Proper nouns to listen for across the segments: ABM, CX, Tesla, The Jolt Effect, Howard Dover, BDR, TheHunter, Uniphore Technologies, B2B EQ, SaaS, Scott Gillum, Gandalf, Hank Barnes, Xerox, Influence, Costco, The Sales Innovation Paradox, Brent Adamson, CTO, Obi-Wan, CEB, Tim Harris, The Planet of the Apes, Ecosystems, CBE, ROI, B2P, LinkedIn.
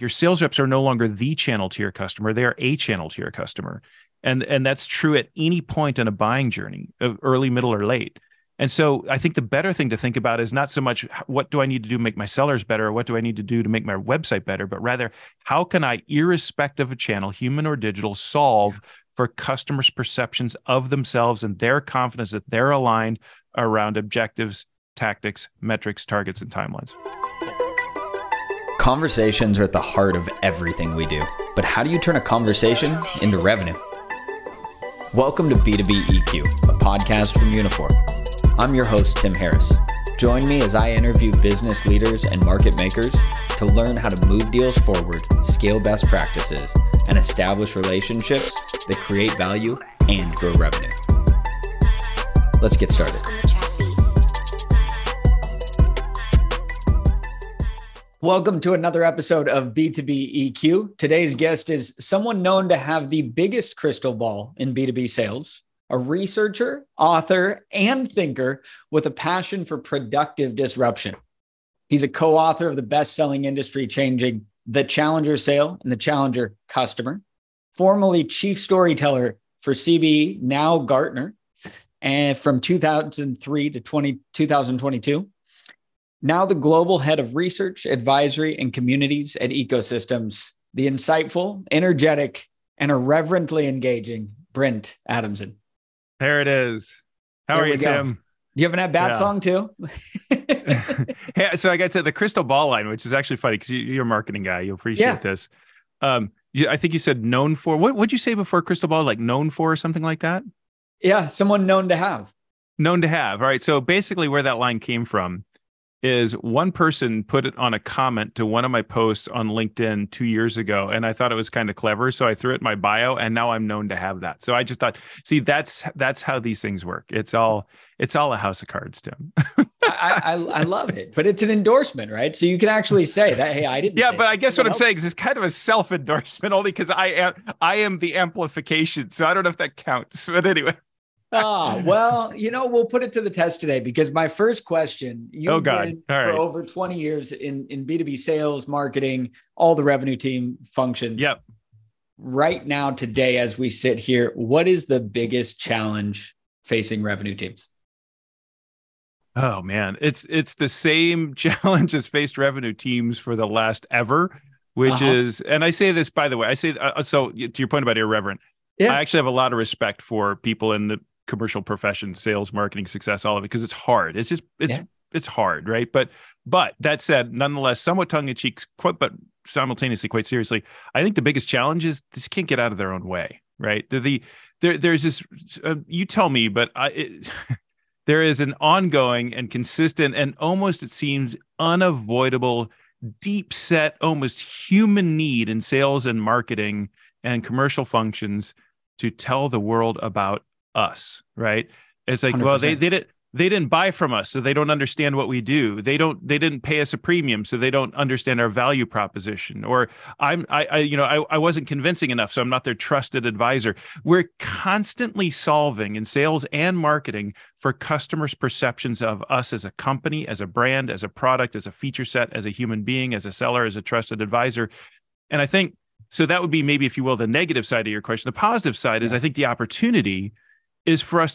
your sales reps are no longer the channel to your customer. They are a channel to your customer. And that's true at any point in a buying journey, early, middle, or late. And so I think the better thing to think about is not so much what do I need to do to make my sellers better, or what do I need to do to make my website better, but rather how can I, irrespective of channel, human or digital, solve for customers' perceptions of themselves and their confidence that they're aligned around objectives, tactics, metrics, targets, and timelines. Conversations are at the heart of everything we do, but how do you turn a conversation into revenue? Welcome to B2B EQ, a podcast from Uniphore. I'm your host, Tim Harris. Join me as I interview business leaders and market makers to learn how to move deals forward, scale best practices, and establish relationships that create value and grow revenue. Let's get started. Welcome to another episode of B2B EQ. Today's guest is someone known to have the biggest crystal ball in B2B sales, a researcher, author, and thinker with a passion for productive disruption. He's a co-author of the best-selling industry-changing The Challenger Sale and The Challenger Customer, formerly chief storyteller for CBE, now Gartner, and from 2003 to 2022. Now the global head of research, advisory, and communities at Ecosystems, the insightful, energetic, and irreverently engaging Brent Adamson. There it is. How are you, Tim? Do you have an at-bat song too? Yeah, so I got to the crystal ball line, which is actually funny because you're a marketing guy. You'll appreciate this. I think you said known for, what would you say before crystal ball? Like known for or something like that? Yeah, someone known to have. Known to have. All right. So basically where that line came from is one person put it on a comment to one of my posts on LinkedIn 2 years ago. And I thought it was kind of clever. So I threw it in my bio and now I'm known to have that. So I just thought, see, that's how these things work. It's all a house of cards, Tim. I love it, but it's an endorsement, right? So you can actually say that, hey, I didn't say but that. I guess what I'm saying is it's kind of a self-endorsement only because I am the amplification. So I don't know if that counts, but anyway. Oh, well, you know, we'll put it to the test today because my first question, you've been for over 20 years in B2B sales, marketing, all the revenue team functions. Yep. Right now, today, as we sit here, what is the biggest challenge facing revenue teams? Oh, man, it's the same challenge as faced revenue teams for the last ever, which is, and I say this, by the way, so to your point about irreverent, I actually have a lot of respect for people in the commercial profession, sales, marketing, success, all of it, because it's hard. It's hard, right? But that said, nonetheless, somewhat tongue-in-cheek, but simultaneously quite seriously, I think the biggest challenge is they just can't get out of their own way, right? There's this, you tell me, but there is an ongoing and consistent and almost, it seems, unavoidable, deep-set, almost human need in sales and marketing and commercial functions to tell the world about us, right? It's like, 100%. Well, they didn't buy from us, so they don't understand what we do. They didn't pay us a premium, so they don't understand our value proposition. Or I wasn't convincing enough, so I'm not their trusted advisor. We're constantly solving in sales and marketing for customers' perceptions of us as a company, as a brand, as a product, as a feature set, as a human being, as a seller, as a trusted advisor. And I think so that would be maybe, if you will, the negative side of your question. The positive side is I think the opportunity is for us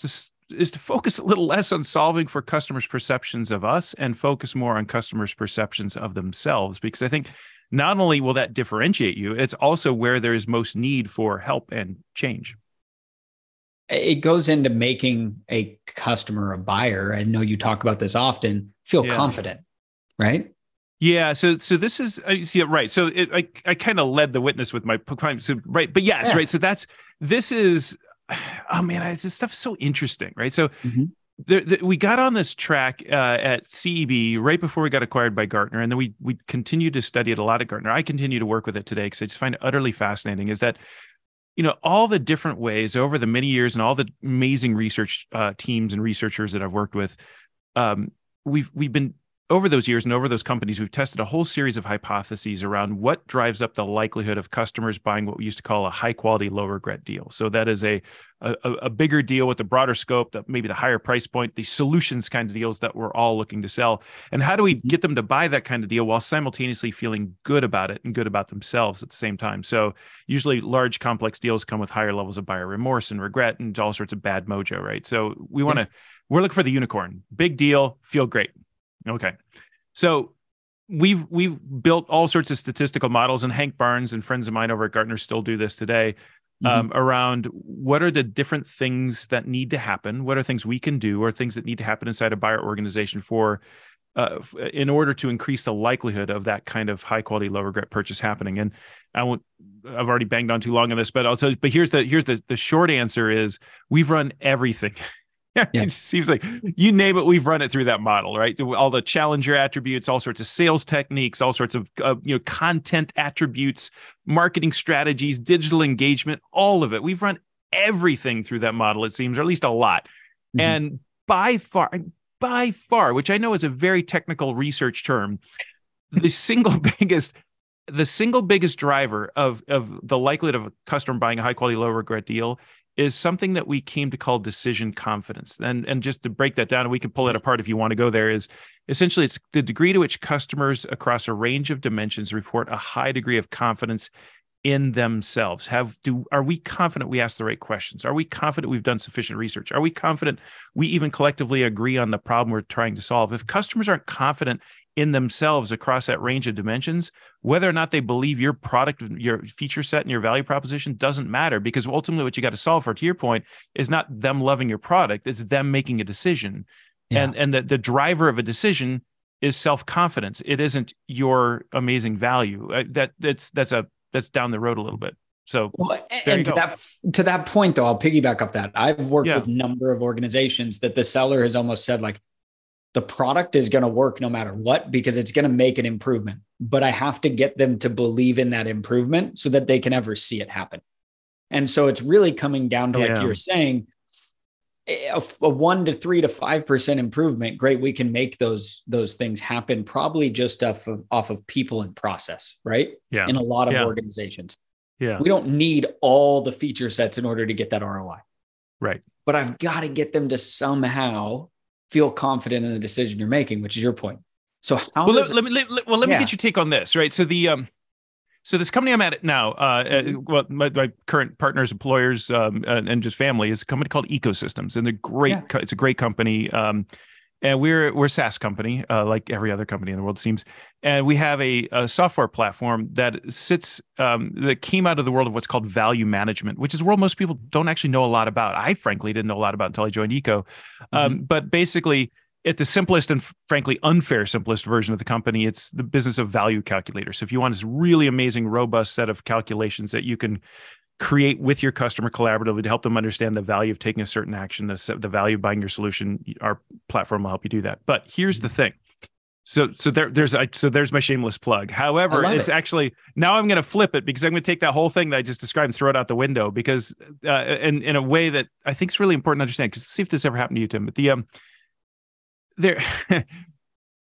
to focus a little less on solving for customers' perceptions of us and focus more on customers' perceptions of themselves. Because I think not only will that differentiate you, it's also where there is most need for help and change. It goes into making a customer a buyer. I know you talk about this often. Feel confident, right? Yeah. So this is, right. So I kind of led the witness with my clients, right. But yes, right. So this stuff is so interesting, right? So we got on this track at CEB right before we got acquired by Gartner. And then we continued to study it a lot at Gartner. I continue to work with it today because I just find it utterly fascinating is that, you know, all the different ways over the many years and all the amazing research teams and researchers that I've worked with, we've been Over those years and over those companies, we've tested a whole series of hypotheses around what drives up the likelihood of customers buying what we used to call a high-quality, low-regret deal. So that is a bigger deal with a broader scope, that maybe the higher price point, the solutions kind of deals that we're all looking to sell. And how do we get them to buy that kind of deal while simultaneously feeling good about it and good about themselves at the same time? So usually large, complex deals come with higher levels of buyer remorse and regret and all sorts of bad mojo, right? So we want to, we're looking for the unicorn. Big deal, feel great. Okay. So we've built all sorts of statistical models, and Hank Barnes and friends of mine over at Gartner still do this today, around what are the different things that need to happen? What are things we can do or things that need to happen inside a buyer organization for in order to increase the likelihood of that kind of high quality, low regret purchase happening? And I won't, I've already banged on too long on this, but I'll tell you, but here's the short answer is we've run everything. Yeah. It seems like you name it, we've run it through that model, right? All the challenger attributes, all sorts of sales techniques, all sorts of content attributes, marketing strategies, digital engagement, all of it. We've run everything through that model, it seems, or at least a lot. Mm-hmm. And by far, which I know is a very technical research term, the single biggest driver of the likelihood of a customer buying a high quality, low regret deal is something that we came to call decision confidence. And just to break that down, and we can pull it apart if you want to go there, is essentially it's the degree to which customers across a range of dimensions report a high degree of confidence in themselves. Are we confident we asked the right questions? Are we confident we've done sufficient research? Are we confident we even collectively agree on the problem we're trying to solve? If customers aren't confident in themselves across that range of dimensions, whether or not they believe your product, your feature set, and your value proposition doesn't matter, because ultimately what you got to solve for, to your point, is not them loving your product, it's them making a decision. Yeah. And the driver of a decision is self-confidence. It isn't your amazing value. That's down the road a little bit. So, well, and to that point, though, I'll piggyback off that. I've worked with a number of organizations that the seller has almost said, like, the product is going to work no matter what, because it's going to make an improvement, but I have to get them to believe in that improvement so that they can ever see it happen. And so it's really coming down to, like you're saying, a 1 to 3 to 5% improvement. Great. We can make those things happen, probably just off of people and process, right? Yeah. In a lot of organizations. Yeah. We don't need all the feature sets in order to get that ROI. Right. But I've got to get them to somehow feel confident in the decision you're making, which is your point. So how let me get your take on this, right? So so this company I'm at now, my current partners, employers, and just family, is a company called Ecosystems, and they're great. Yeah. It's a great company, and we're a SaaS company, like every other company in the world, it seems. And we have a software platform that sits that came out of the world of what's called value management, which is a world most people don't actually know a lot about. I frankly didn't know a lot about until I joined Eco. But basically, at the simplest and frankly unfair simplest version of the company, it's the business of value calculators. So if you want this really amazing, robust set of calculations that you can create with your customer collaboratively to help them understand the value of taking a certain action, the value of buying your solution, our platform will help you do that. But here's the thing. So there's my shameless plug. However, it's actually, now I'm going to flip it, because I'm going to take that whole thing that I just described and throw it out the window, because in a way that I think is really important to understand, because see if this ever happened to you, Tim, but there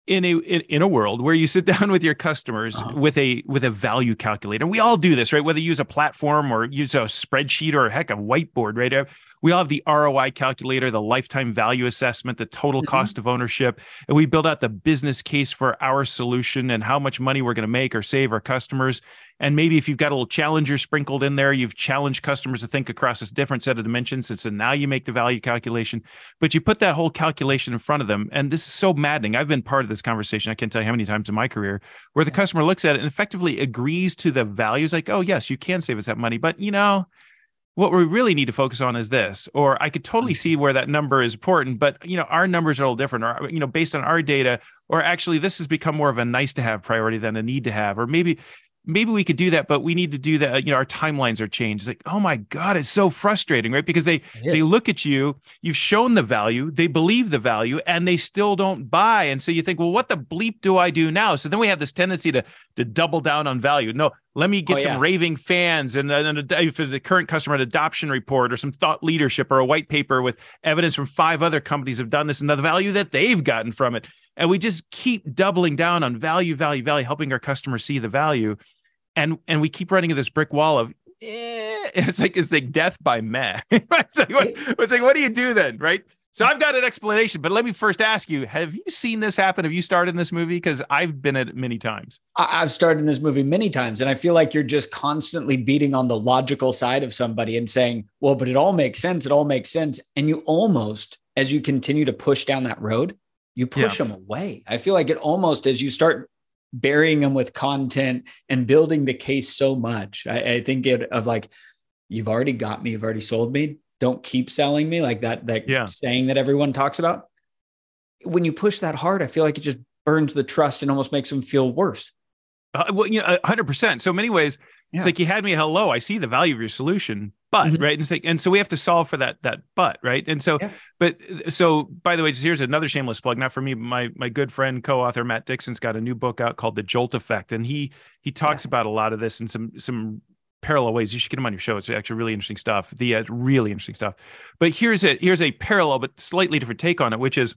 in a world where you sit down with your customers with a value calculator. We all do this, right? Whether you use a platform or use a spreadsheet or heck, a whiteboard, right? We all have the ROI calculator, the lifetime value assessment, the total cost of ownership. And we build out the business case for our solution and how much money we're going to make or save our customers. And maybe if you've got a little challenger sprinkled in there, you've challenged customers to think across this different set of dimensions. And so now you make the value calculation, but you put that whole calculation in front of them. And this is so maddening. I've been part of this conversation, I can't tell you how many times in my career, where the customer looks at it and effectively agrees to the values, like, oh, yes, you can save us that money, but what we really need to focus on is this, or I could totally see where that number is important, but our numbers are a little different, or based on our data, or actually this has become more of a nice to have priority than a need to have, or maybe we could do that, but we need to do that. Our timelines are changed. It's like, oh my God, it's so frustrating, right? Because they look at you, you've shown the value, they believe the value, and they still don't buy. And so you think, well, what the bleep do I do now? So then we have this tendency to double down on value. No, Let me get some raving fans and for the current customer an adoption report or some thought leadership or a white paper with evidence from 5 other companies have done this and the value that they've gotten from it. And we just keep doubling down on value, value, value, helping our customers see the value. And we keep running into this brick wall of, it's like death by meh. It's like, what do you do then, right? So I've got an explanation, but let me first ask you, have you seen this happen? Have you starred in this movie? Because I've been in it many times. I've starred in this movie many times. And I feel like you're just constantly beating on the logical side of somebody and saying, well, but it all makes sense. It all makes sense. And you almost, as you continue to push down that road, you push them away. I feel like it almost, as you start burying them with content and building the case so much, I think of like, you've already got me, you've already sold me. Don't keep selling me, like that saying that everyone talks about. When you push that hard, I feel like it just burns the trust and almost makes them feel worse. 100%. So in many ways, it's like, you had me, hello, I see the value of your solution, but, right? And, it's like, and so we have to solve for that but, right? And so, but by the way, just here's another shameless plug, not for me, my good friend, co-author Matt Dixon's got a new book out called The Jolt Effect. And he talks about a lot of this in some parallel ways. You should get him on your show. It's actually really interesting stuff. Really interesting stuff. But here's a parallel, but slightly different take on it, which is,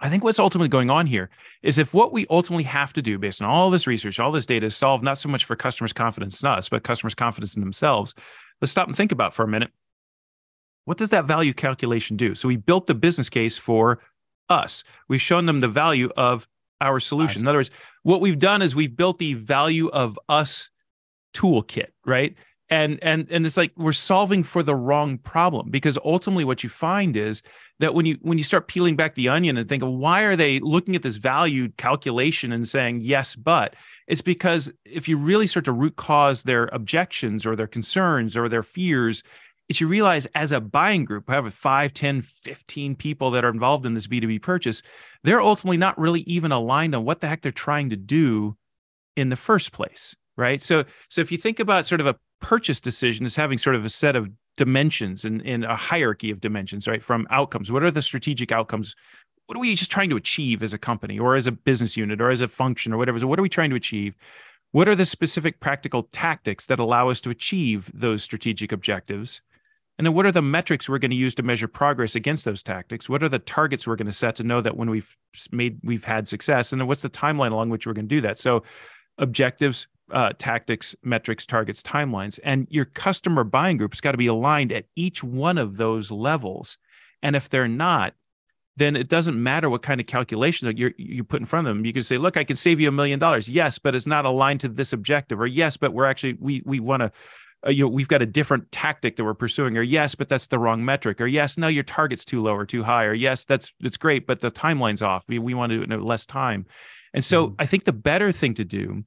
I think what's ultimately going on here is if what we ultimately have to do based on all this research, all this data is solve not so much for customers' confidence in us, but customers' confidence in themselves. Let's stop and think about for a minute. What does that value calculation do? So we built the business case for us. We've shown them the value of our solution. Nice. In other words, what we've done is we've built the value of us toolkit, right? And it's like we're solving for the wrong problem, because ultimately what you find is that when you start peeling back the onion and think, why are they looking at this value calculation and saying yes, but it's because if you really start to root cause their objections or their concerns or their fears, it's you realize as a buying group, however, 5, 10, 15 people that are involved in this B2B purchase, they're ultimately not really even aligned on what the heck they're trying to do in the first place. Right. So if you think about sort of a purchase decision as having sort of a set of dimensions and a hierarchy of dimensions, right? From outcomes, what are the strategic outcomes? What are we just trying to achieve as a company or as a business unit or as a function or whatever? So what are we trying to achieve? What are the specific practical tactics that allow us to achieve those strategic objectives? And then what are the metrics we're going to use to measure progress against those tactics? What are the targets we're going to set to know that when we've had success? And then what's the timeline along which we're going to do that? So objectives, tactics, metrics, targets, timelines, and your customer buying group's got to be aligned at each one of those levels. And if they're not, then it doesn't matter what kind of calculation that you put in front of them. You can say, look, I can save you $1 million. Yes, but it's not aligned to this objective. Or yes, but we're actually, we want to, we've got a different tactic that we're pursuing. Or yes, but that's the wrong metric. Or yes, no, your target's too low or too high. Or yes, it's great, but the timeline's off. We want to do it in less time. And so I think the better thing to do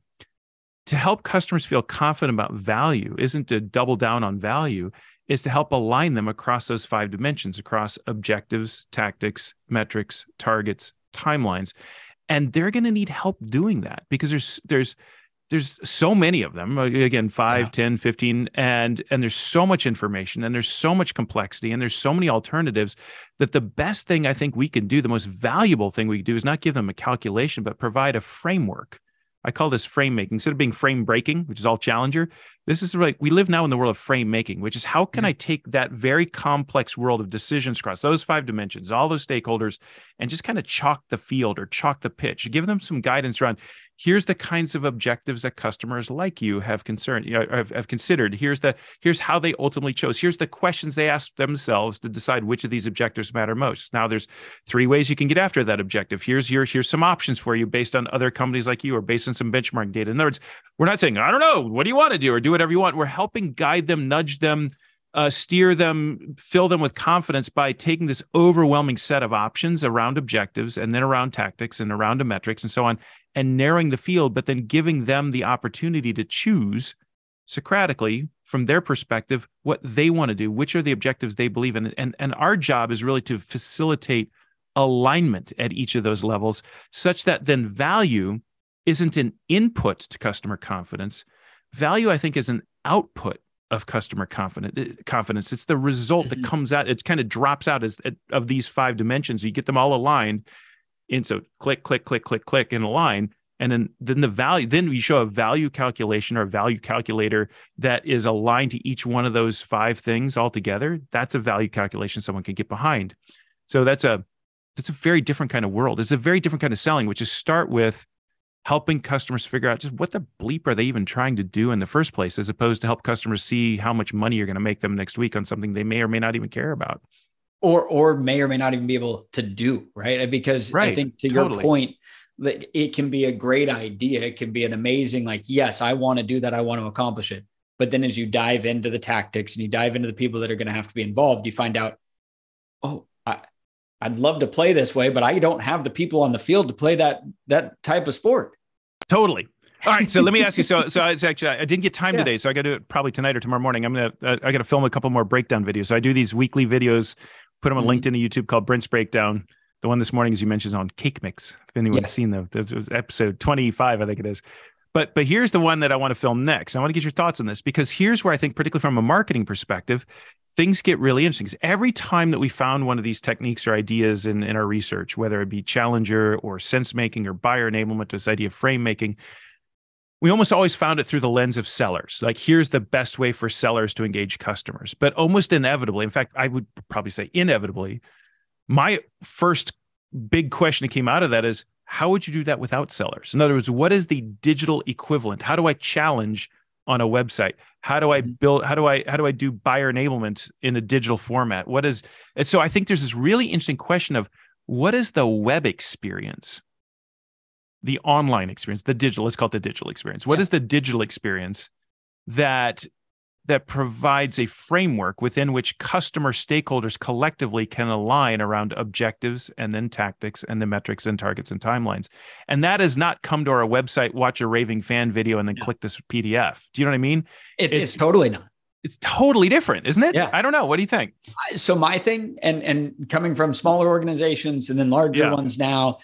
to help customers feel confident about value isn't to double down on value, is to help align them across those 5 dimensions, across objectives, tactics, metrics, targets, timelines. And they're going to need help doing that because there's so many of them, again, 5, 10, 15, and there's so much information and there's so much complexity and there's so many alternatives that the best thing I think we can do, the most valuable thing we can do is not give them a calculation, but provide a framework. I call this frame making. Instead of being frame breaking, which is all Challenger, this is like we live now in the world of frame making, which is how can I take that very complex world of decisions across those 5 dimensions, all those stakeholders, and just kind of chalk the field or chalk the pitch, give them some guidance around here's the kinds of objectives that customers like you have concerned, have considered. Here's how they ultimately chose. Here's the questions they asked themselves to decide which of these objectives matter most. Now there's 3 ways you can get after that objective. Here's some options for you based on other companies like you or based on some benchmarking data. In other words, we're not saying, I don't know, what do you want to do or do whatever you want. We're helping guide them, nudge them, steer them, fill them with confidence by taking this overwhelming set of options around objectives and then around tactics and around the metrics and so on, and narrowing the field, but then giving them the opportunity to choose Socratically from their perspective what they want to do, which are the objectives they believe in. And our job is really to facilitate alignment at each of those levels such that then value isn't an input to customer confidence. Value, I think, is an output of customer confidence. It's the result that comes out. It kind of drops out of these 5 dimensions. You get them all aligned. And so click, click, click, click, click in a line. And then the value, then you show a value calculation or a value calculator that is aligned to each one of those five things altogether. That's a value calculation someone can get behind. So that's a very different kind of world. It's a very different kind of selling, which is start with helping customers figure out just what the bleep are they even trying to do in the first place, as opposed to help customers see how much money you're going to make them next week on something they may or may not even care about. Or may not even be able to do, right? Because I think to your point, that it can be a great idea. It can be an amazing, like, yes, I want to do that. I want to accomplish it. But then as you dive into the tactics and you dive into the people that are going to have to be involved, you find out, oh, I'd love to play this way, but I don't have the people on the field to play that type of sport. Totally. All right. So let me ask you, so it's actually, I didn't get time today, so I got to do it probably tonight or tomorrow morning. I got to film a couple more breakdown videos. So I do these weekly videos, put them on LinkedIn and YouTube called Brent's Breakdown. The one this morning, as you mentioned, is on cake mix. If anyone's seen the episode 25, I think it is. But here's the one that I want to film next. I want to get your thoughts on this, because here's where I think, particularly from a marketing perspective, things get really interesting. Because every time that we found one of these techniques or ideas in our research, whether it be Challenger or sense making or buyer enablement, this idea of frame making, we almost always found it through the lens of sellers. Like, here's the best way for sellers to engage customers. But almost inevitably, in fact, I would probably say inevitably, my first big question that came out of that is, how would you do that without sellers? In other words, what is the digital equivalent? How do I challenge on a website? How do I build, how do I do buyer enablement in a digital format? And so I think there's this really interesting question of, what is the web experience? The online experience, let's call it the digital experience. What is the digital experience that provides a framework within which customer stakeholders collectively can align around objectives and then tactics and the metrics and targets and timelines? And that has not come to our website, watch a raving fan video, and then click this PDF. Do you know what I mean? It's totally not. It's totally different, isn't it? Yeah. I don't know. What do you think? So my thing, and coming from smaller organizations and then larger ones now,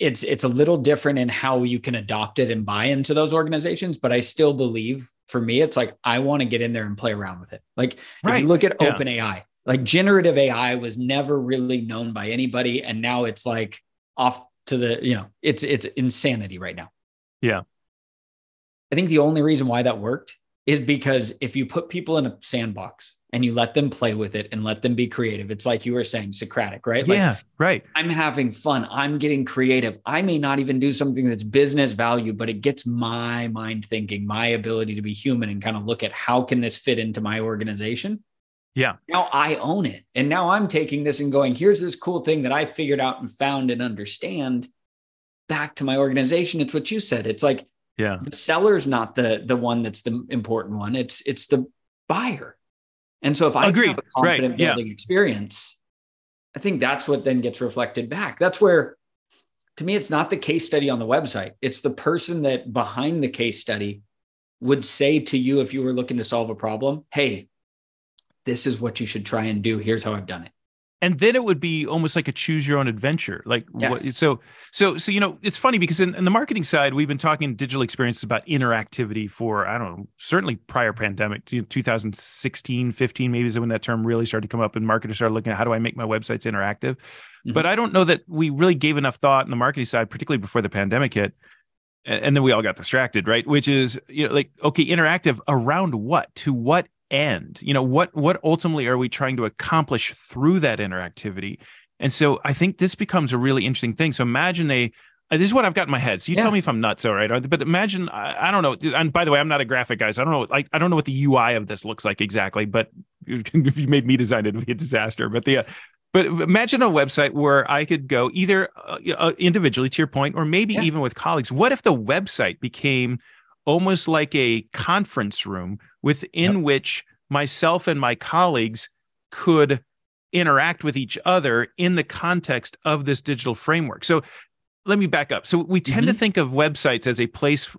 it's a little different in how you can adopt it and buy into those organizations. But I still believe, for me, it's like, I want to get in there and play around with it. Like, if you look at open AI, like, generative AI was never really known by anybody. And now it's like off to the, it's insanity right now. Yeah. I think the only reason why that worked is because if you put people in a sandbox and you let them play with it and let them be creative. It's like you were saying, Socratic, right? Like, I'm having fun. I'm getting creative. I may not even do something that's business value, but it gets my mind thinking, my ability to be human and kind of look at, how can this fit into my organization? Yeah. Now I own it. And now I'm taking this and going, here's this cool thing that I figured out and found and understand, back to my organization. It's what you said. It's like, the seller's not the one that's the important one. It's the buyer. And so if I have a confident building experience, I think that's what then gets reflected back. That's where, to me, it's not the case study on the website. It's the person that behind the case study would say to you, if you were looking to solve a problem, hey, this is what you should try and do. Here's how I've done it. And then it would be almost like a choose your own adventure. Like, so, it's funny because in the marketing side, we've been talking digital experiences about interactivity for, I don't know, certainly prior pandemic, 2016, 15, maybe is when that term really started to come up and marketers started looking at, how do I make my websites interactive? Mm-hmm. But I don't know that we really gave enough thought in the marketing side, particularly before the pandemic hit. And then we all got distracted, right? Which is, interactive around what? To what end? What ultimately are we trying to accomplish through that interactivity? And so I think this becomes a really interesting thing. So imagine this is what I've got in my head. So you tell me if I'm nuts, all right? But imagine, I don't know. And by the way, I'm not a graphic guy, so I don't know. I don't know what the UI of this looks like exactly. But if you made me design it, it'd be a disaster. But but imagine a website where I could go either individually, to your point, or maybe even with colleagues. What if the website became almost like a conference room within which myself and my colleagues could interact with each other in the context of this digital framework? So let me back up. So we tend to think of websites as a place,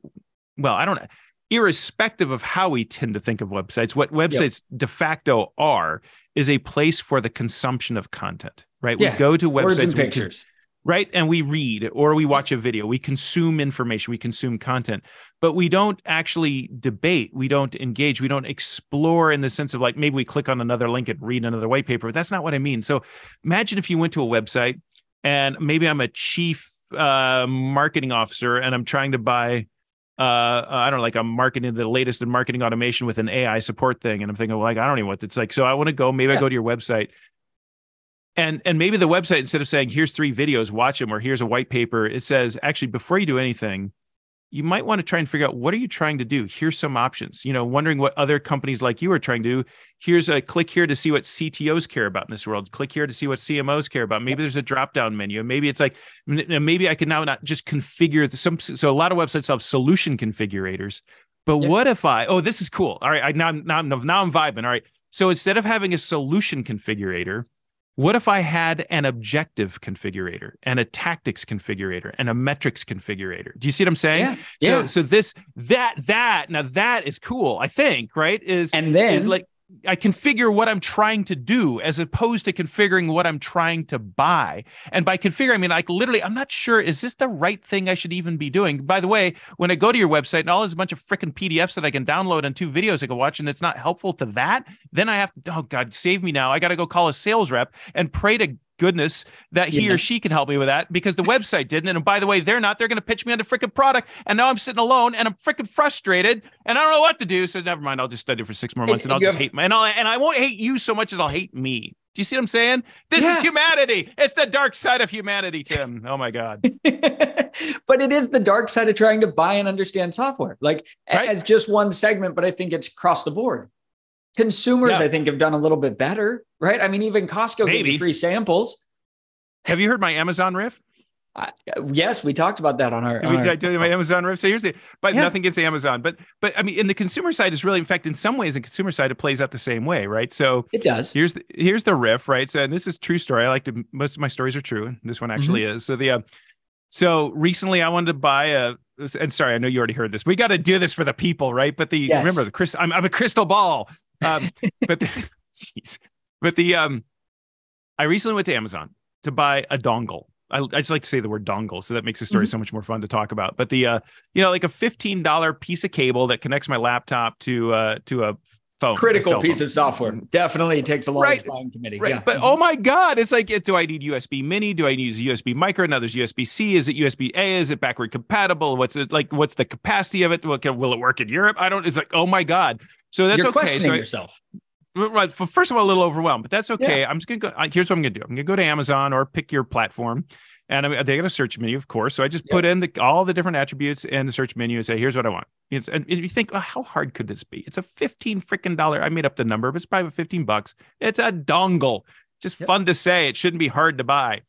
irrespective of how we tend to think of websites, what websites de facto are is a place for the consumption of content, right? Yeah. We go to websites. Words and pictures. Right? And we read, or we watch a video, we consume information, we consume content, but we don't actually debate, we don't engage, we don't explore in the sense of, like, maybe we click on another link and read another white paper, but that's not what I mean. So imagine if you went to a website, and maybe I'm a chief marketing officer and I'm trying to buy, I'm marketing the latest in marketing automation with an AI support thing. And I'm thinking, well, like, I don't even know what it's like. So I want to go, maybe I go to your website. And maybe the website, instead of saying, here's 3 videos, watch them, or here's a white paper, it says, actually, before you do anything, you might want to try and figure out, what are you trying to do? Here's some options, you know, wondering what other companies like you are trying to do. Here's a click here to see what CTOs care about in this world. Click here to see what CMOs care about. Maybe there's a drop-down menu. Maybe it's like, maybe I can now not just configure some. So a lot of websites have solution configurators, but what if this is cool. All right. Now I'm vibing. All right. So instead of having a solution configurator, what if I had an objective configurator and a tactics configurator and a metrics configurator? Do you see what I'm saying? Yeah. So this, now that is cool, I think, right? Is like, I configure what I'm trying to do as opposed to configuring what I'm trying to buy. And by configuring, I mean, like literally, I'm not sure, is this the right thing I should even be doing? By the way, when I go to your website and all there's a bunch of freaking PDFs that I can download and 2 videos I can watch, and it's not helpful to that, then I have to, oh God, save me now. I got to go call a sales rep and pray to goodness that he or she can help me with that, because the website didn't. And by the way, they're going to pitch me on the freaking product. And now I'm sitting alone and I'm freaking frustrated and I don't know what to do. So never mind. I'll just study for 6 more months and I'll just hate and I won't hate you so much as I'll hate me. Do you see what I'm saying? This is humanity. It's the dark side of humanity, Tim. Oh my God. But it is the dark side of trying to buy and understand software, like as just one segment, but I think it's across the board. Consumers, I think, have done a little bit better, right? I mean, even Costco gave you free samples. Have you heard my Amazon riff? Yes, we talked about that on our. Did I tell you my Amazon riff? So here's the. But nothing against Amazon, but I mean, in the consumer side is really, in fact, in some ways, the consumer side it plays out the same way, right? So it does. Here's the riff, right? So, and this is a true story. I like to. Most of my stories are true, and this one actually is. So the. So recently I wanted to buy and sorry, I know you already heard this. We got to do this for the people, right? But remember the crystal, I'm a crystal ball. I recently went to Amazon to buy a dongle. I just like to say the word dongle, so that makes the story so much more fun to talk about. But the, like a $15 piece of cable that connects my laptop to a phone. Critical piece of software. Definitely takes a long time committee. Right. Yeah. But oh my God, it's like, do I need USB mini? Do I use USB micro? Now there's USB-C. Is it USB-A? Is it backward compatible? What's it like? What's the capacity of it? Will it work in Europe? It's like, oh my God. So that's You're questioning yourself. Right. First of all, a little overwhelmed, but that's okay. Yeah. I'm just going to go. Here's what I'm going to do. I'm going to go to Amazon or pick your platform. And they got a search menu, of course. So I just put in all the different attributes in the search menu and say, here's what I want. And you think, oh, how hard could this be? It's a $15 freaking dollar. I made up the number, but it's probably $15. It's a dongle. Just fun to say. It shouldn't be hard to buy.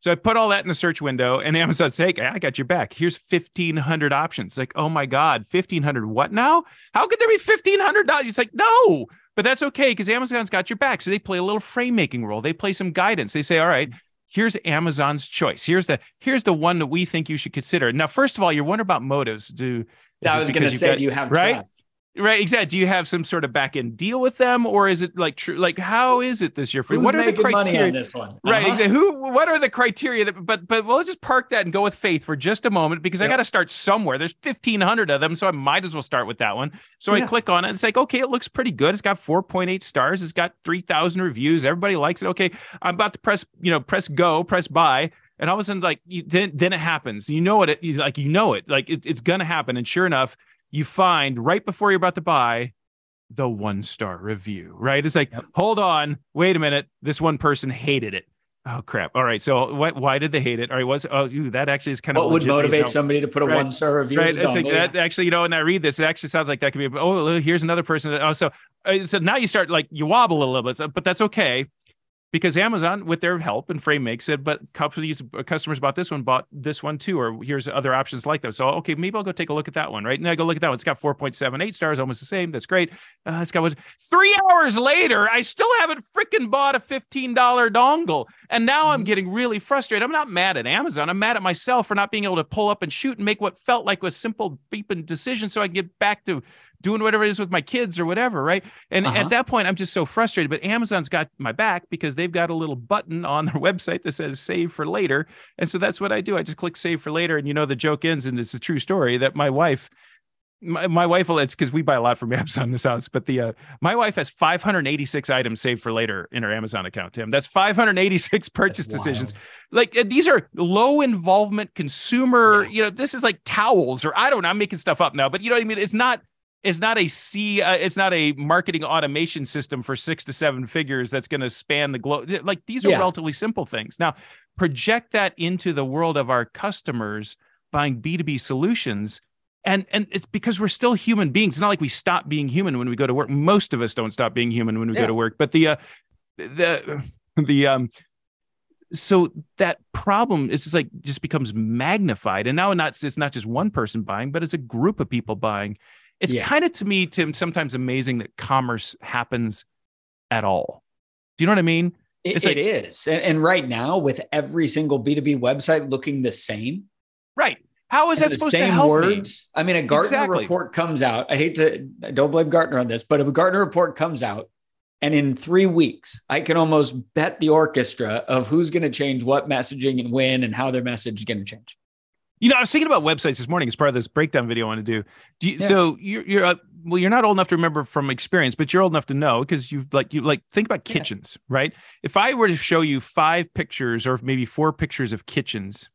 So I put all that in the search window and Amazon said, hey, I got your back. Here's 1,500 options. Like, oh my God, 1,500 what now? How could there be $1,500? It's like, no, but that's okay. Because Amazon's got your back. So they play a little frame making role. They play some guidance. They say, all right, here's Amazon's choice. Here's the one that we think you should consider. Now, first of all, you wonder about motives. I was going to say, do you have trust? Right, exactly. Do you have some sort of back end deal with them, or is it like true? Like, how is it this year for you? What are the criteria money on this one? Right, exactly. What are the criteria? But we'll just park that and go with faith for just a moment, because I got to start somewhere. There's 1,500 of them, so I might as well start with that one. So I click on it. And it's like, okay, it looks pretty good. It's got 4.8 stars. It's got 3,000 reviews. Everybody likes it. Okay, I'm about to press buy. And all of a sudden, like, then it happens. You know it. It's gonna happen. And sure enough, you find right before you're about to buy the 1-star review, right? It's like, hold on, wait a minute. This one person hated it. Oh crap. All right. So why did they hate it? All right. That actually is kind of what would motivate somebody to put a 1-star review. Right. It's like that actually, and I read this, it actually sounds like that could be, here's another person. So now you start like you wobble a little bit, but that's okay. Because Amazon, with their help and frame makes it, but customers bought this one too, or here's other options like that. So, okay, maybe I'll go take a look at that one, right? And I go look at that one. It's got 4.78 stars, almost the same. That's great. It's got 3 hours later, I still haven't freaking bought a $15 dongle. And now I'm getting really frustrated. I'm not mad at Amazon. I'm mad at myself for not being able to pull up and shoot and make what felt like a simple beeping decision so I can get back to doing whatever it is with my kids or whatever, right? And at that point, I'm just so frustrated. But Amazon's got my back because they've got a little button on their website that says save for later. And so that's what I do. I just click save for later. And the joke ends, and it's a true story that my wife My wife will, it's because we buy a lot from Amazon in this house, but the my wife has 586 items saved for later in her Amazon account, Tim. That's 586 purchase decisions. Like these are low involvement consumer, you know, this is like towels or I don't know, I'm making stuff up now, but you know what I mean? It's not a marketing automation system for 6 to 7 figures that's going to span the globe. Like these are relatively simple things. Now project that into the world of our customers buying B2B solutions. And it's because we're still human beings. It's not like we stop being human when we go to work. Most of us don't stop being human when we go to work. But so that problem is just like just becomes magnified. And now it's not just one person buying, but it's a group of people buying. It's kind of, to me, Tim, sometimes amazing that commerce happens at all. Do you know what I mean? It is. And right now, with every single B2B website looking the same, right? How is that supposed to help me? I mean, a Gartner report comes out. I don't blame Gartner on this, but if a Gartner report comes out and in 3 weeks, I can almost bet the orchestra of who's going to change what messaging and when and how their message is going to change. You know, I was thinking about websites this morning as part of this breakdown video I want to do. So you're not old enough to remember from experience, but you're old enough to know because you think about kitchens, right? If I were to show you 5 pictures or maybe 4 pictures of kitchens,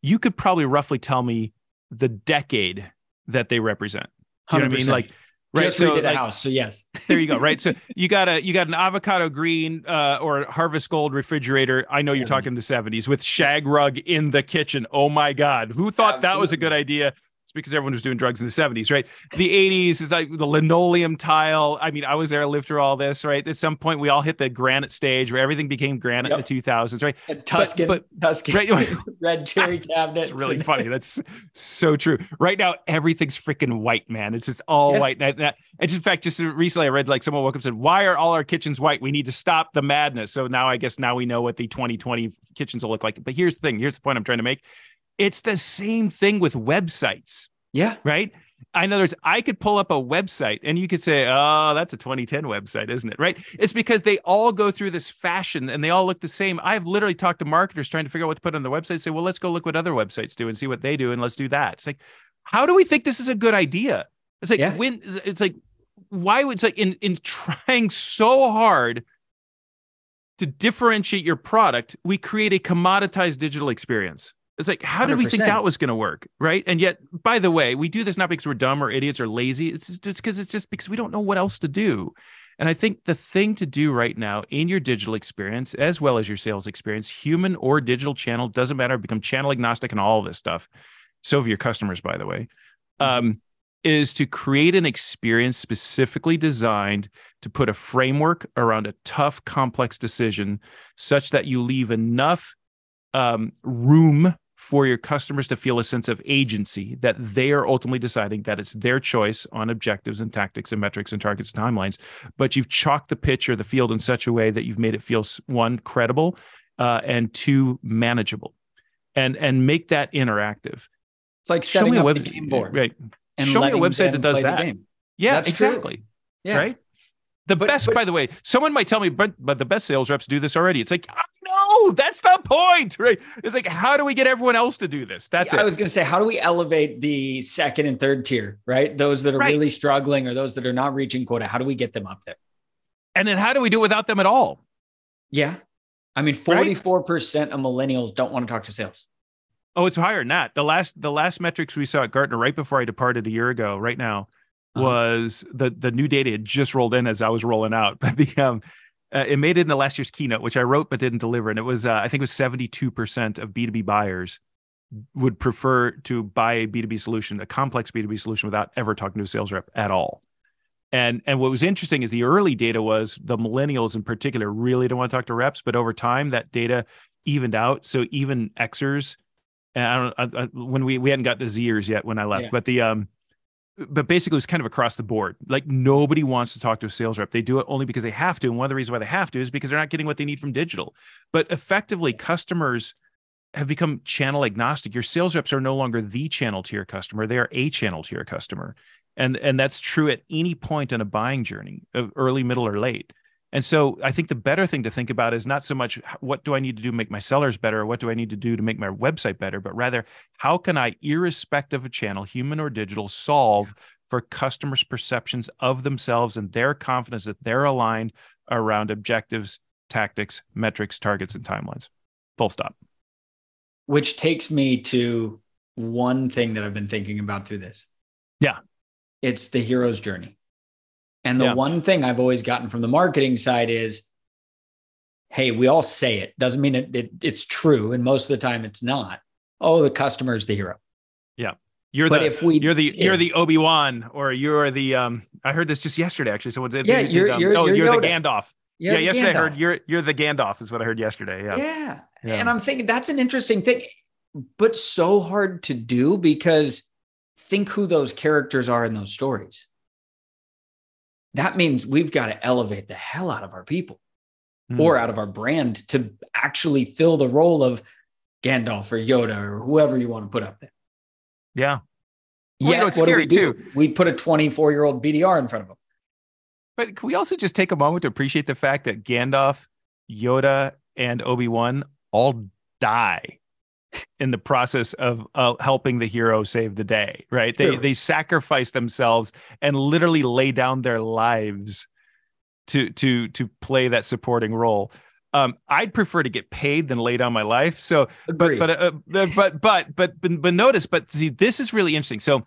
you could probably roughly tell me the decade that they represent. You know what I mean? Like, right. Just redid a house. So yes, there you go. Right. So you got an avocado green, or a Harvest Gold refrigerator. I know you're talking the '70s with shag rug in the kitchen. Oh my God. Who thought that was a good idea? It's because everyone was doing drugs in the '70s, right? The '80s is like the linoleum tile. I mean, I was there, I lived through all this, right? At some point we all hit the granite stage where everything became granite in the 2000s, right? And Tuscan, right? Red cherry cabinets. It's really funny. That's so true. Right now, everything's freaking white, man. It's just all white. And in fact, just recently I read like someone woke up and said, why are all our kitchens white? We need to stop the madness. So now we know what the 2020 kitchens will look like. But here's the thing. Here's the point I'm trying to make. It's the same thing with websites. Yeah. Right. In other words, I could pull up a website and you could say, oh, that's a 2010 website, isn't it? Right. It's because they all go through this fashion and they all look the same. I've literally talked to marketers trying to figure out what to put on their website. Say, well, let's go look what other websites do and see what they do. And let's do that. It's like, how do we think this is a good idea? It's like, in trying so hard to differentiate your product, we create a commoditized digital experience. It's like, how did we think that was going to work, right? And yet, by the way, we do this not because we're dumb or idiots or lazy. It's just because we don't know what else to do. And I think the thing to do right now in your digital experience, as well as your sales experience, human or digital channel, doesn't matter, become channel agnostic and all of this stuff. So have your customers, by the way, is to create an experience specifically designed to put a framework around a tough, complex decision such that you leave enough room for your customers to feel a sense of agency that they are ultimately deciding that it's their choice on objectives and tactics and metrics and targets and timelines. But you've chalked the pitch or the field in such a way that you've made it feel, one, credible, and two, manageable, and make that interactive. It's like setting up a game board. Right. And show me a website that does that. Yeah, that's exactly. True. Yeah. Right. By the way, someone might tell me, but the best sales reps do this already. It's like, no, that's the point, right? It's like, how do we get everyone else to do this? I was going to say, how do we elevate the second and third tier, right? Those that are really struggling or those that are not reaching quota, how do we get them up there? And then how do we do it without them at all? Yeah. I mean, 44% of millennials don't want to talk to sales. Oh, it's higher than that. The last metrics we saw at Gartner right before I departed a year ago, right now, was the new data had just rolled in as I was rolling out, but it made it in the last year's keynote, which I wrote but didn't deliver, and it was I think it was 72% of B2B buyers would prefer to buy a B2B solution, a complex B2B solution, without ever talking to a sales rep at all. And what was interesting is the early data was the millennials in particular really don't want to talk to reps, but over time that data evened out. So even Xers, and we hadn't gotten to Zers yet when I left, but basically it was kind of across the board. Like nobody wants to talk to a sales rep. They do it only because they have to. And one of the reasons why they have to is because they're not getting what they need from digital. But effectively, customers have become channel agnostic. Your sales reps are no longer the channel to your customer. They are a channel to your customer. And that's true at any point in a buying journey, early, middle, or late. And so I think the better thing to think about is not so much what do I need to do to make my sellers better, or what do I need to do to make my website better, but rather how can I, irrespective of channel, human or digital, solve for customers' perceptions of themselves and their confidence that they're aligned around objectives, tactics, metrics, targets, and timelines. Full stop. Which takes me to one thing that I've been thinking about through this. Yeah. It's the hero's journey. And the one thing I've always gotten from the marketing side is, hey, we all say it. Doesn't mean it's true. And most of the time it's not. Oh, the customer's the hero. Yeah. You're the Obi-Wan, or you're the, I heard this just yesterday, actually. Someone did. Yeah. You're the Gandalf. Yeah. Yesterday Gandalf. I heard you're the Gandalf is what I heard yesterday. Yeah. And I'm thinking that's an interesting thing, but so hard to do, because think who those characters are in those stories. That means we've got to elevate the hell out of our people or out of our brand to actually fill the role of Gandalf or Yoda or whoever you want to put up there. Yeah. Well, it's scary too. We put a 24-year-old BDR in front of them. But can we also just take a moment to appreciate the fact that Gandalf, Yoda, and Obi-Wan all die in the process of helping the hero save the day, right? They sacrifice themselves and literally lay down their lives to play that supporting role. I'd prefer to get paid than lay down my life. So, but see, this is really interesting. So,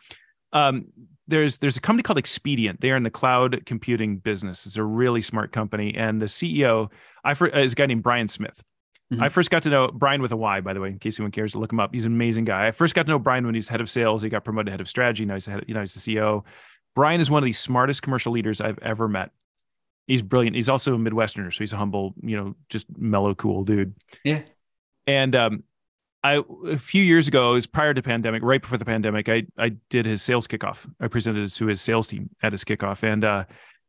there's a company called Expedient. They are in the cloud computing business. It's a really smart company, and the CEO is a guy named Brian Smith. Mm-hmm. I first got to know Brian with a Y, by the way, in case anyone cares to look him up. He's an amazing guy. I first got to know Brian when he's head of sales. He got promoted to head of strategy. Now he's the CEO. Brian is one of the smartest commercial leaders I've ever met. He's brilliant. He's also a Midwesterner, so he's a humble, just mellow, cool dude. Yeah. And a few years ago, it was prior to pandemic, right before the pandemic, I did his sales kickoff. I presented it to his sales team at his kickoff, and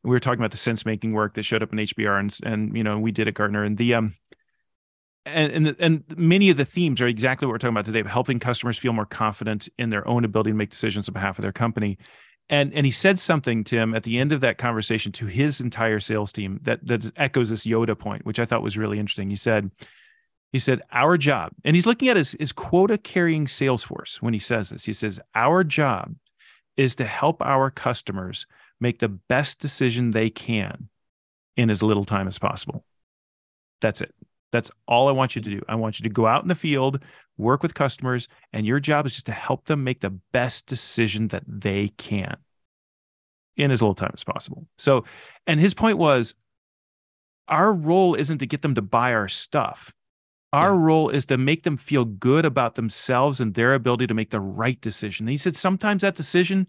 we were talking about the sense-making work that showed up in HBR, and we did at Gartner, and the and many of the themes are exactly what we're talking about today: helping customers feel more confident in their own ability to make decisions on behalf of their company. And he said something, Tim, at the end of that conversation to his entire sales team that echoes this Yoda point, which I thought was really interesting. He said, our job, and he's looking at his quota-carrying sales force when he says this. He says, our job is to help our customers make the best decision they can in as little time as possible. That's it. That's all I want you to do. I want you to go out in the field, work with customers, and your job is just to help them make the best decision that they can in as little time as possible. So, and his point was, our role isn't to get them to buy our stuff. Our role is to make them feel good about themselves and their ability to make the right decision. And he said, sometimes that decision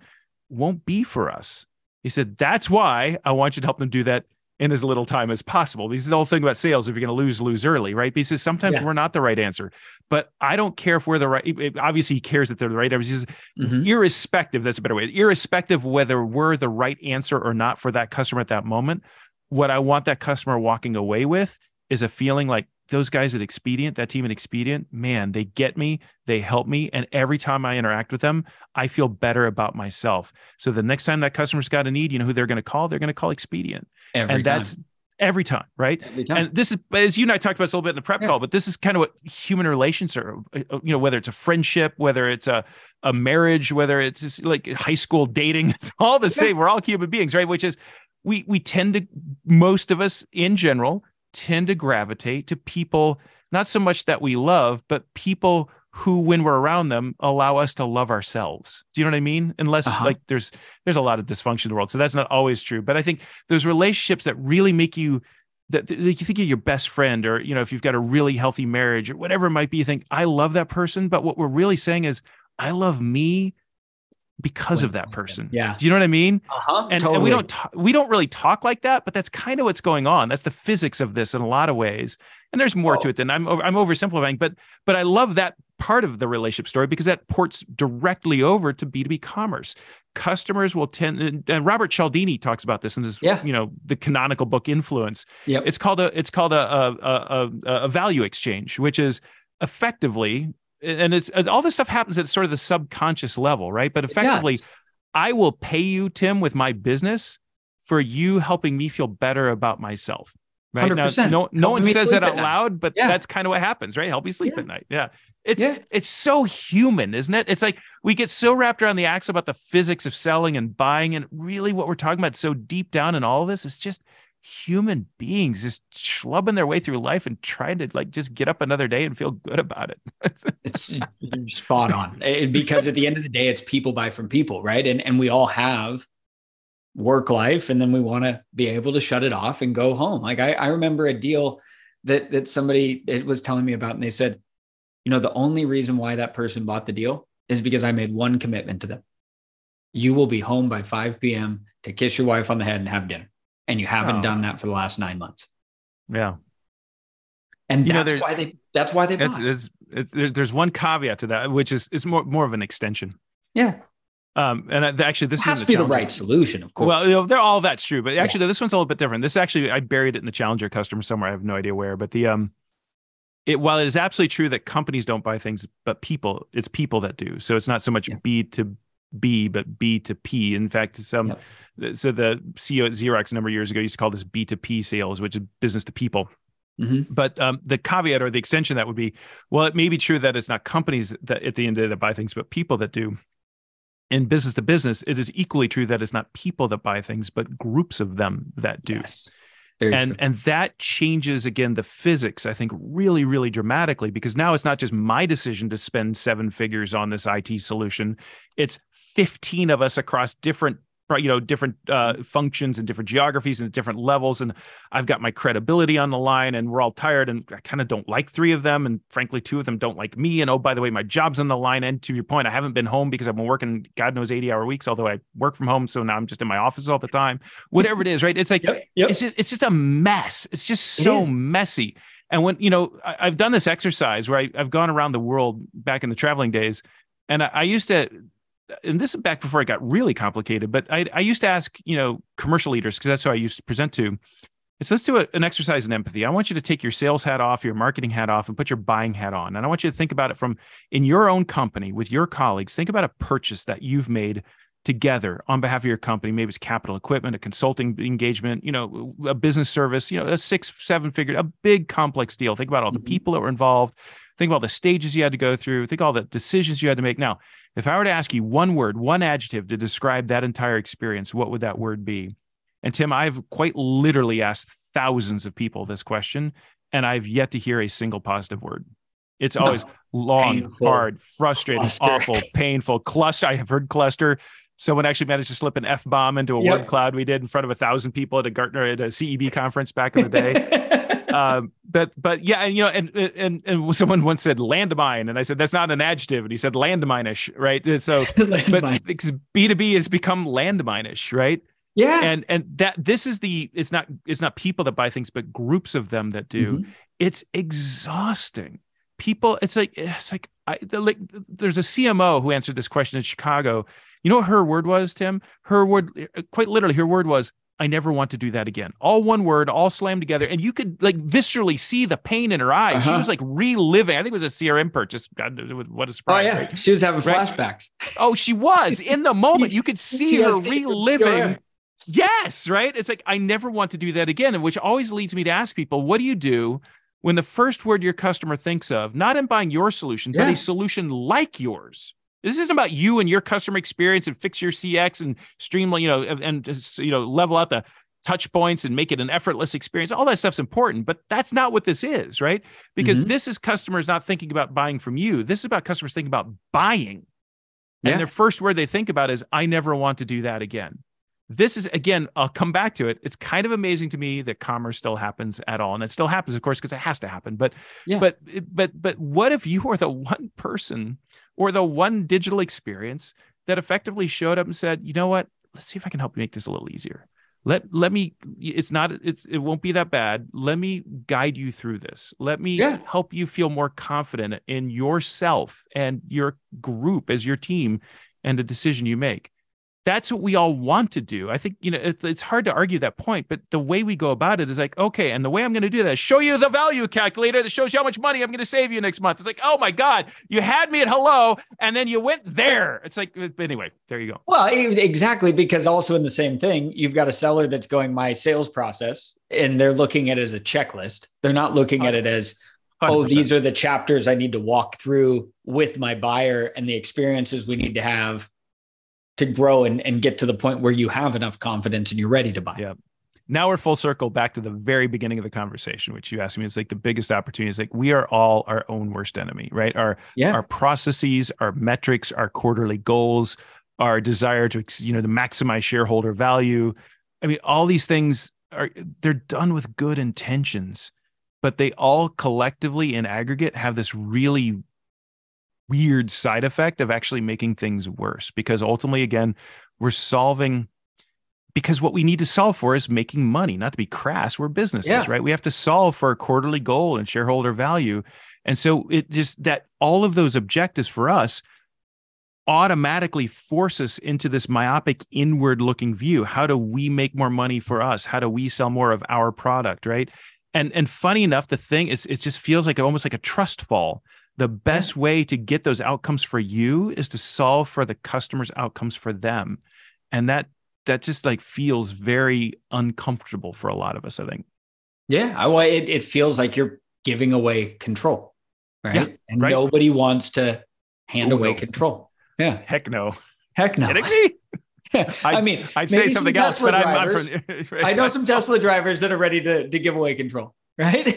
won't be for us. He said, that's why I want you to help them do that in as little time as possible. This is the whole thing about sales. If you're going to lose, early, right? Because sometimes we're not the right answer, but I don't care if we're the right. Obviously he cares that they're the right answer. Irrespective, that's a better way. Irrespective whether we're the right answer or not for that customer at that moment, what I want that customer walking away with is a feeling like those guys at Expedient, that team at Expedient, man, they get me, they help me. And every time I interact with them, I feel better about myself. So the next time that customer's got a need, you know who they're going to call? They're going to call Expedient. That's every time, right? Every time. And this is, as you and I talked about this a little bit in the prep call, but this is kind of what human relations are, whether it's a friendship, whether it's a marriage, whether it's just like high school dating, it's all the same. We're all human beings, right? Which is we tend to, most of us in general, tend to gravitate to people, not so much that we love, but people who, when we're around them, allow us to love ourselves. Do you know what I mean? Unless there's a lot of dysfunction in the world. So that's not always true. But I think those relationships that really make you, that you think you're your best friend, or, if you've got a really healthy marriage or whatever it might be, you think, I love that person. But what we're really saying is, I love me because of that person. Yeah. Do you know what I mean? And we don't really talk like that, but that's kind of what's going on. That's the physics of this in a lot of ways. And there's more to it than I'm oversimplifying, but I love that part of the relationship story, because that ports directly over to B2B commerce. Customers will tend, and Robert Cialdini talks about this in this, the canonical book Influence. Yep. It's called a value exchange, which is effectively, and it's all this stuff happens at sort of the subconscious level, right? But effectively, I will pay you, Tim, with my business for you helping me feel better about myself. Right? 100%. No one says that out loud, but that's kind of what happens, right? Help me sleep at night. Yeah. It's so human, isn't it? It's like we get so wrapped around the axle about the physics of selling and buying, and really what we're talking about so deep down in all of this is just human beings just schlubbing their way through life and trying to like just get up another day and feel good about it. It's you're spot on. Because at the end of the day, it's people buy from people, right? And we all have work life, and then we want to be able to shut it off and go home. Like I remember a deal that somebody was telling me about, and they said, you know, the only reason why that person bought the deal is because I made one commitment to them. You will be home by 5 p.m. to kiss your wife on the head and have dinner. And you haven't done that for the last 9 months. Yeah. And that's why they bought. There's one caveat to that, which is more of an extension. Yeah. And actually, this has to be the right solution, of course. Well, you know, that's true. But actually, this one's a little bit different. This actually, I buried it in the Challenger Customer somewhere. I have no idea where. But while it is absolutely true that companies don't buy things, but people, it's people that do. So it's not so much B2B, but B2P. In fact, so the CEO at Xerox a number of years ago used to call this B2P sales, which is business to people. Mm-hmm. But the caveat or the extension that would be, well, it may be true that it's not companies that at the end of the day that buy things, but people that do. In business to business, it is equally true that it's not people that buy things, but groups of them that do. Yes. And that changes, again, the physics, I think, really, really dramatically, because now it's not just my decision to spend 7 figures on this IT solution. It's 15 of us across different functions and different geographies and different levels. And I've got my credibility on the line, and we're all tired, and I kind of don't like 3 of them. And frankly, 2 of them don't like me. And oh, by the way, my job's on the line. And to your point, I haven't been home because I've been working, God knows, 80-hour weeks, although I work from home. So now I'm just in my office all the time, whatever it is, right? It's like, it's just a mess. It's just so messy. And when, you know, I've done this exercise where I've gone around the world back in the traveling days. And I used to, and this is back before it got really complicated, but I used to ask, you know, commercial leaders, because that's who I used to present to. It's let's do an exercise in empathy. I want you to take your sales hat off, your marketing hat off, and put your buying hat on. And I want you to think about it from in your own company with your colleagues. Think about a purchase that you've made together on behalf of your company. Maybe it's capital equipment, a consulting engagement, you know, a business service, you know, a 6-7 figure, a big complex deal. Think about all the people that were involved. Think about all the stages you had to go through. Think all the decisions you had to make. Now, if I were to ask you one word, one adjective to describe that entire experience, what would that word be? And Tim, I've quite literally asked thousands of people this question, and I've yet to hear a single positive word. It's always long, painful, hard, frustrating, awful, painful, cluster. I have heard cluster. Someone actually managed to slip an F-bomb into a word cloud we did in front of 1,000 people at a Gartner at a CEB conference back in the day. And someone once said landmine, and I said, that's not an adjective. And he said landmine-ish, right? So, but because B2B has become landmine-ish, right? Yeah. And that, this is it's not people that buy things, but groups of them that do. Mm-hmm. It's exhausting. People, it's like there's a CMO who answered this question in Chicago. You know what her word was, Tim? Her word, quite literally, her word was, I never want to do that again. All one word, all slammed together. And you could like viscerally see the pain in her eyes. Uh-huh. She was like reliving. I think it was a CRM purchase. God, what a surprise. Oh, yeah. Right? She was having flashbacks. Oh, she was. In the moment, you could see her reliving. Yes, right? It's like, I never want to do that again. And which always leads me to ask people, what do you do when the first word your customer thinks of, not in buying your solution, but a solution like yours? This isn't about you and your customer experience and fix your CX and streamline, you know, and just, you know, level out the touch points and make it an effortless experience. All that stuff's important, but that's not what this is, right? Because this is customers not thinking about buying from you. This is about customers thinking about buying. And their first word they think about is, I never want to do that again. This is, again, I'll come back to it. It's kind of amazing to me that commerce still happens at all. And it still happens, of course, because it has to happen. But what if you were the one person or the one digital experience that effectively showed up and said, you know what, let's see if I can help you make this a little easier. It won't be that bad. Let me guide you through this. Let me help you feel more confident in yourself and your group as your team and the decision you make. That's what we all want to do. I think, you know, it's hard to argue that point, but the way we go about it is like, okay, and the way I'm going to do that is show you the value calculator that shows you how much money I'm going to save you next month. It's like, oh my God, you had me at hello, and then you went there. It's like, anyway, there you go. Well, exactly, because also in the same thing, you've got a seller that's going, my sales process and they're looking at it as a checklist. They're not looking at it as, 100%. Oh, these are the chapters I need to walk through with my buyer and the experiences we need to have to grow and get to the point where you have enough confidence and you're ready to buy. Yeah. Now we're full circle back to the very beginning of the conversation, which you asked me. It's like the biggest opportunity is like, we are all our own worst enemy, right? Our processes, our metrics, our quarterly goals, our desire to maximize shareholder value. I mean, all these things they're done with good intentions, but they all collectively in aggregate have this really weird side effect of actually making things worse. Because ultimately, again, because what we need to solve for is making money, not to be crass. We're businesses, right? We have to solve for a quarterly goal and shareholder value. And so it just that all of those objectives for us automatically force us into this myopic inward looking view. How do we make more money for us? How do we sell more of our product, right? And funny enough, the thing is, it just feels like almost like a trust fall. The best way to get those outcomes for you is to solve for the customer's outcomes for them. And that just like feels very uncomfortable for a lot of us, I think. Yeah. Well, it feels like you're giving away control, right? Yeah, and right. Nobody wants to hand away control. Yeah. Heck no. Kidding me? Yeah. I'd say something else, but I'm not. I know some Tesla drivers that are ready to give away control, right?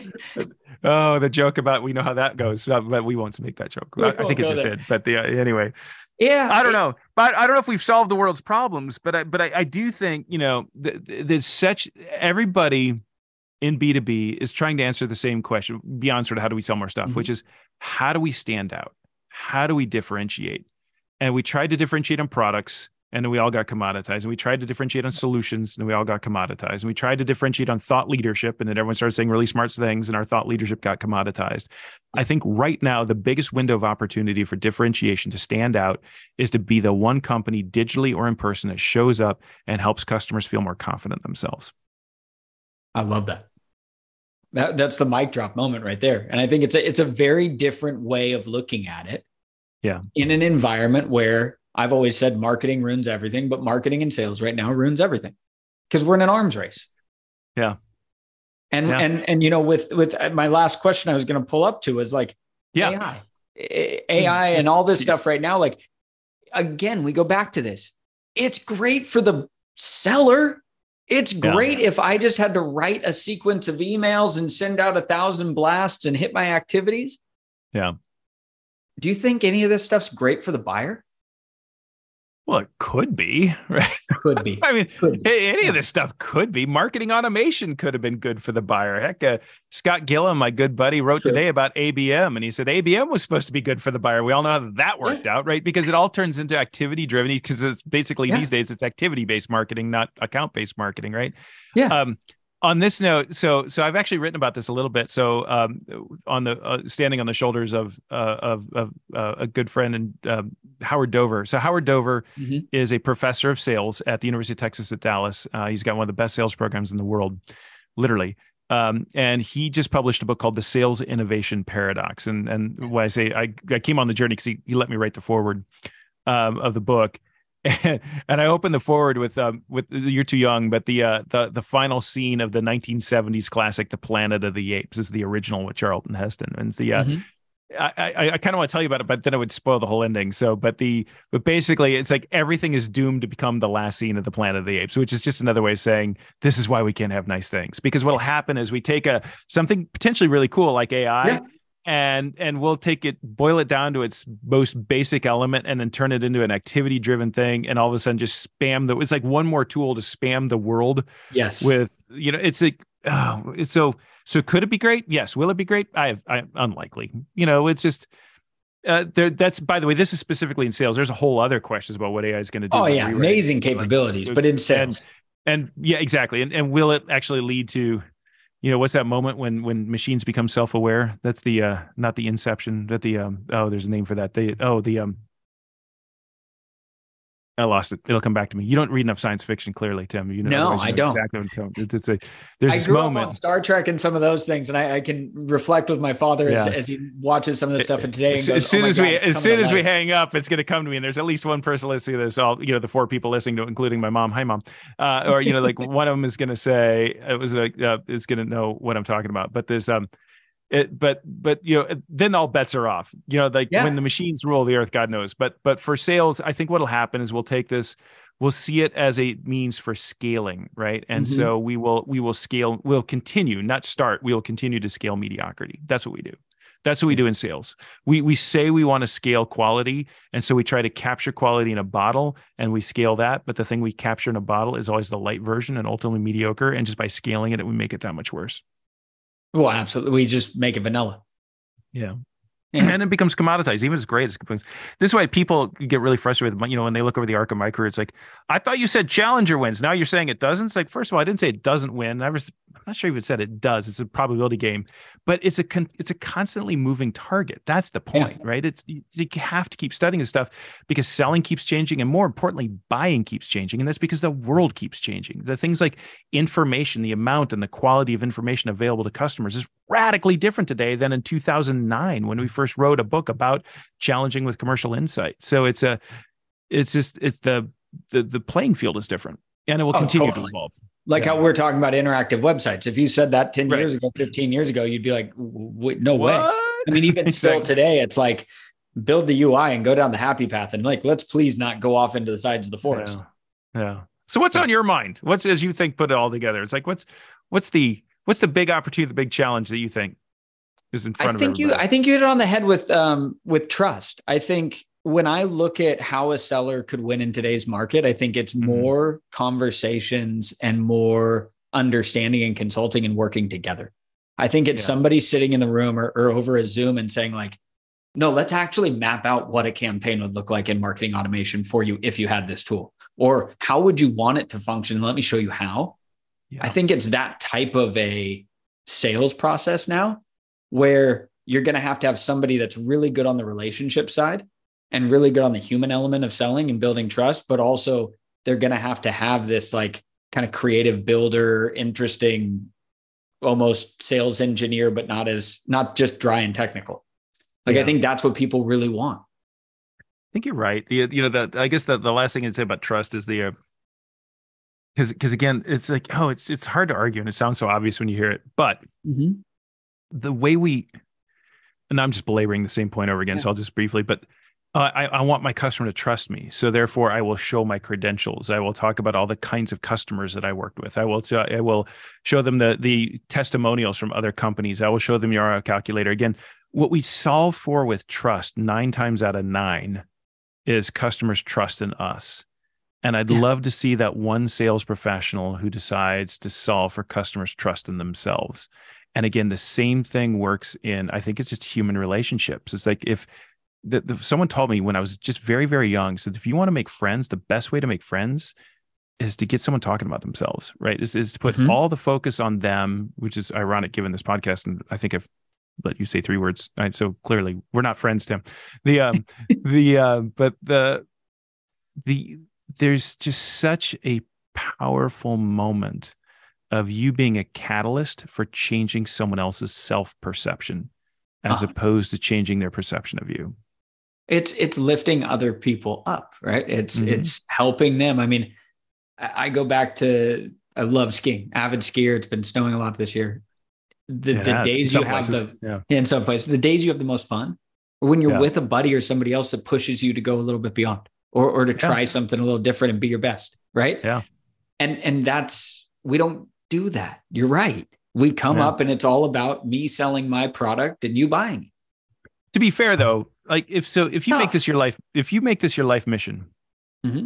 Oh, the joke about, we know how that goes, but we won't make that joke. I think it just did, but anyway. Yeah. I don't know. But I don't know if we've solved the world's problems, but I do think, there's such, everybody in B2B is trying to answer the same question beyond sort of how do we sell more stuff, which is how do we stand out? How do we differentiate? And we tried to differentiate on products, and then we all got commoditized. And we tried to differentiate on solutions, and we all got commoditized. And we tried to differentiate on thought leadership, and then everyone started saying really smart things, and our thought leadership got commoditized. I think right now, the biggest window of opportunity for differentiation to stand out is to be the one company digitally or in person that shows up and helps customers feel more confident themselves. I love that. That's the mic drop moment right there. And I think it's a very different way of looking at it. Yeah. In an environment where I've always said marketing ruins everything, but marketing and sales right now ruins everything because we're in an arms race. Yeah. And with my last question I was going to pull up to was like, AI and all this stuff right now. Like, again, we go back to this. It's great for the seller. It's great if I just had to write a sequence of emails and send out 1,000 blasts and hit my activities. Yeah. Do you think any of this stuff's great for the buyer? Well, it could be, right? Could be. Any of this stuff could be. Marketing automation could have been good for the buyer. Heck, Scott Gillum, my good buddy, wrote today about ABM, and he said ABM was supposed to be good for the buyer. We all know how that worked out, right? Because it all turns into activity-driven, because it's basically these days, it's activity-based marketing, not account-based marketing, right? Yeah. On this note, so I've actually written about this a little bit. So on the standing on the shoulders of a good friend and Howard Dover. So Howard Dover is a professor of sales at the University of Texas at Dallas. He's got one of the best sales programs in the world, literally. And he just published a book called The Sales Innovation Paradox. And when I say I came on the journey because he let me write the foreword of the book. And I opened the forward with you're too young, but the final scene of the 1970s classic, The Planet of the Apes, is the original with Charlton Heston. And I kind of want to tell you about it, but then it would spoil the whole ending. So, but basically, it's like everything is doomed to become the last scene of The Planet of the Apes, which is just another way of saying this is why we can't have nice things. Because what'll happen is we take something potentially really cool like AI. Yeah. And we'll boil it down to its most basic element and then turn it into an activity-driven thing. And all of a sudden just it's like one more tool to spam the world. Yes. With, it's like, oh, it's so could it be great? Yes. Will it be great? Unlikely. It's just, that's, by the way, this is specifically in sales. There's a whole other questions about what AI is going to do. Oh yeah. Amazing capabilities, but in sales. And yeah, exactly. And will it actually lead to, what's that moment when machines become self-aware? That's the not the inception. That the there's a name for that. The I lost it. It'll come back to me. You don't read enough science fiction, clearly, Tim. You know, no, I don't. Exactly. It's a, there's I this grew moment. Up on Star Trek and some of those things, and I can reflect with my father as he watches some of this stuff in today. And goes, as soon as we hang up, it's going to come to me. And there's at least one person listening to this. All the four people listening to it, including my mom. Hi, mom. Or one of them is going to say is going to know what I'm talking about. But there's then all bets are off, when the machines rule the earth, God knows, but for sales, I think what'll happen is we'll see it as a means for scaling. Right. And so we will scale, we'll continue, not start. We'll continue to scale mediocrity. That's what we do. That's what we do in sales. We say we want to scale quality. And so we try to capture quality in a bottle and we scale that. But the thing we capture in a bottle is always the light version and ultimately mediocre. And just by scaling it, we make it that much worse. Well, absolutely. We just make it vanilla. Yeah. And then it becomes commoditized. Even as great as this is why people get really frustrated. When they look over the arc of my career, it's like, I thought you said Challenger wins. Now you're saying it doesn't. It's like, first of all, I didn't say it doesn't win. I'm not sure you even said it does. It's a probability game, but it's a constantly moving target. That's the point, right? You have to keep studying this stuff because selling keeps changing, and more importantly, buying keeps changing. And that's because the world keeps changing. The things like information, the amount and the quality of information available to customers is radically different today than in 2009 when we first wrote a book about challenging with commercial insight. So the playing field is different, and it will continue to evolve. Like how we're talking about interactive websites. If you said that 10 years ago, 15 years ago, you'd be like, no way. I mean, even still today, it's like build the UI and go down the happy path. And let's please not go off into the sides of the forest. Yeah. So what's on your mind? What's, as you think, put it all together. It's like, what's the big opportunity, the big challenge that you think is in front of everybody? I think you hit it on the head with trust. I think when I look at how a seller could win in today's market, I think it's more conversations and more understanding and consulting and working together. I think it's somebody sitting in the room or over a Zoom and saying no, let's actually map out what a campaign would look like in marketing automation for you if you had this tool, or how would you want it to function? Let me show you how. Yeah. I think it's that type of a sales process now where you're going to have somebody that's really good on the relationship side and really good on the human element of selling and building trust, but also they're going to have this kind of creative builder, interesting, almost sales engineer, but not just dry and technical. I think that's what people really want. I think you're right. I guess the last thing I'd say about trust is the, Because again, it's like, it's hard to argue, and it sounds so obvious when you hear it. But the way and I'm just belaboring the same point over again, so I'll just briefly. But I want my customer to trust me, so therefore I will show my credentials. I will talk about all the kinds of customers that I worked with. I will show them the testimonials from other companies. I will show them the ROI calculator. Again, what we solve for with trust 9 times out of 9 is customers' trust in us. And I'd love to see that one sales professional who decides to solve for customers' trust in themselves. And again, the same thing works in, I think it's just human relationships. It's like if someone told me when I was just very, very young, said, if you want to make friends, the best way to make friends is to get someone talking about themselves, right? Is to put all the focus on them, which is ironic given this podcast. And I think I've let you say 3 words. All right, so clearly we're not friends, Tim. There's just such a powerful moment of you being a catalyst for changing someone else's self-perception as opposed to changing their perception of you. It's lifting other people up, right? It's helping them. I mean, I go back to, I love skiing, avid skier. It's been snowing a lot this year. In some places, the days you have the most fun are when you're with a buddy or somebody else that pushes you to go a little bit beyond. Or to try something a little different and be your best, right? Yeah. And that's, we don't do that. You're right. We come up and it's all about me selling my product and you buying it. To be fair though, if you make this your life mission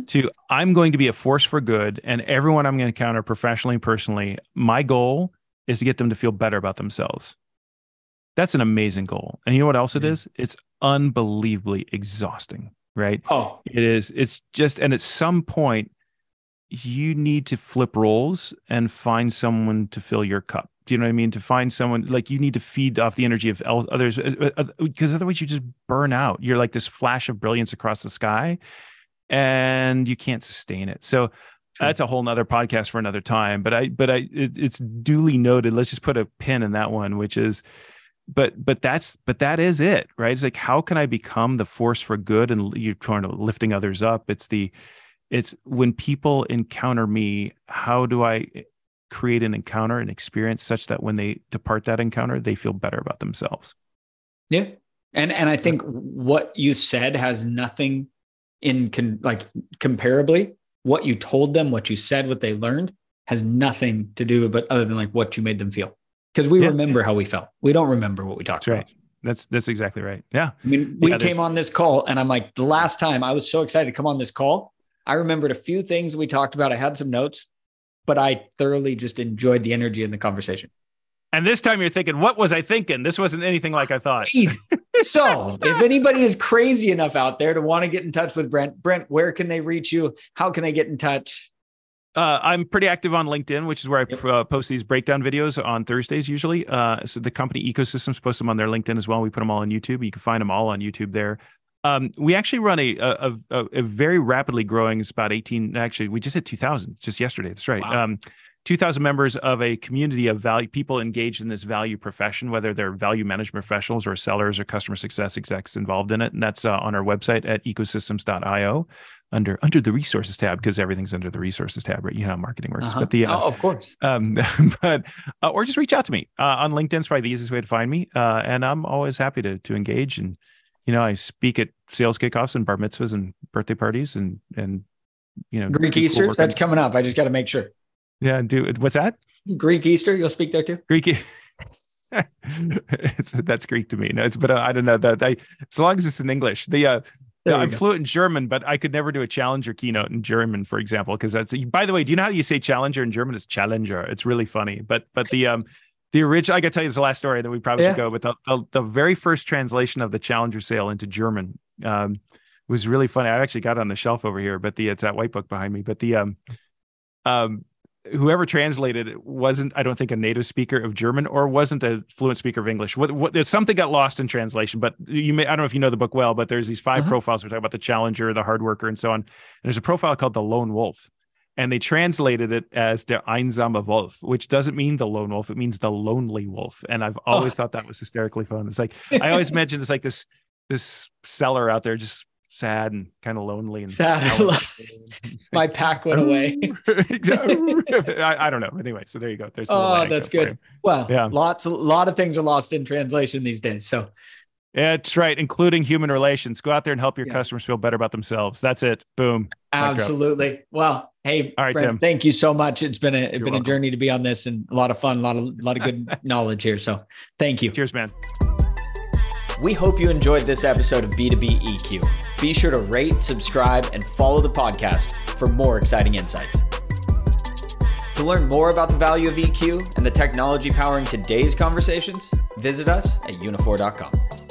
to, I'm going to be a force for good and everyone I'm going to encounter professionally and personally, my goal is to get them to feel better about themselves. That's an amazing goal. And you know what else it is? It's unbelievably exhausting. Right? Oh, it is. It's just, and at some point you need to flip roles and find someone to fill your cup. Do you know what I mean? To find someone, you need to feed off the energy of others, because otherwise you just burn out. You're like this flash of brilliance across the sky. and you can't sustain it. So that's a whole nother podcast for another time, but it's duly noted. Let's just put a pin in that one, which is, that is it, right? It's like, how can I become the force for good? And you're trying to lifting others up. It's when people encounter me, how do I create an encounter, an experience such that when they depart that encounter, they feel better about themselves. Yeah. And I think what you said has nothing in comparably. What you told them, what you said, what they learned has nothing to do but other than like what you made them feel. Because we remember how we felt. We don't remember what we talked about. Right. That's exactly right. Yeah. I mean, we came on this call and I'm like, the last time I was so excited to come on this call, I remembered a few things we talked about. I had some notes, but I thoroughly just enjoyed the energy in the conversation. And this time you're thinking, what was I thinking? This wasn't anything like I thought. So if anybody is crazy enough out there to want to get in touch with Brent, where can they reach you? How can they get in touch? I'm pretty active on LinkedIn, which is where I post these breakdown videos on Thursdays usually. So the company Ecosystems posts them on their LinkedIn as well. We put them all on YouTube. You can find them all on YouTube there. We actually run a very rapidly growing, it's about 18, actually, we just hit 2,000 just yesterday. That's right. Wow. 2,000 members of a community of value, people engaged in this value profession, whether they're value management professionals or sellers or customer success execs involved in it. And that's on our website at ecosystems.io under the resources tab, because everything's under the resources tab, right? You know how marketing works. But of course. Or just reach out to me on LinkedIn is probably the easiest way to find me. And I'm always happy to engage. And, you know, I speak at sales kickoffs and bar mitzvahs and birthday parties and you know, Greek Easter. Cool, that's coming up. I just got to make sure. Yeah. What's that? Greek Easter. You'll speak there too. Greek. That's Greek to me. No, but I don't know that as long as it's in English, I'm fluent in German, but I could never do a Challenger keynote in German, for example, because by the way, do you know how you say Challenger in German? It's Challenger. It's really funny, but the original, I got to tell you this last story and then we probably should go, but the very first translation of the Challenger Sale into German, was really funny. I actually got it on the shelf over here, but it's that white book behind me, but whoever translated it wasn't, I don't think, a native speaker of German or wasn't a fluent speaker of English. Something got lost in translation, but I don't know if you know the book well, but there's these five profiles. We're talking about the challenger, the hard worker, and so on. And there's a profile called the lone wolf. And they translated it as der einsame Wolf, which doesn't mean the lone wolf. It means the lonely wolf. And I've always thought that was hysterically fun. It's like, I always mentioned it's like this seller out there just sad and kind of lonely and sad. My pack went away. I don't know. Anyway, so there you go. There's that's good. Well, a lot of things are lost in translation these days. So that's right, including human relations. Go out there and help your customers feel better about themselves. That's it. Boom. Absolutely. Well, hey, all right, Brent, Tim. Thank you so much. It's been a journey to be on this and a lot of fun, a lot of good knowledge here. So thank you. Cheers, man. We hope you enjoyed this episode of B2B EQ. Be sure to rate, subscribe, and follow the podcast for more exciting insights. To learn more about the value of EQ and the technology powering today's conversations, visit us at uniphore.com.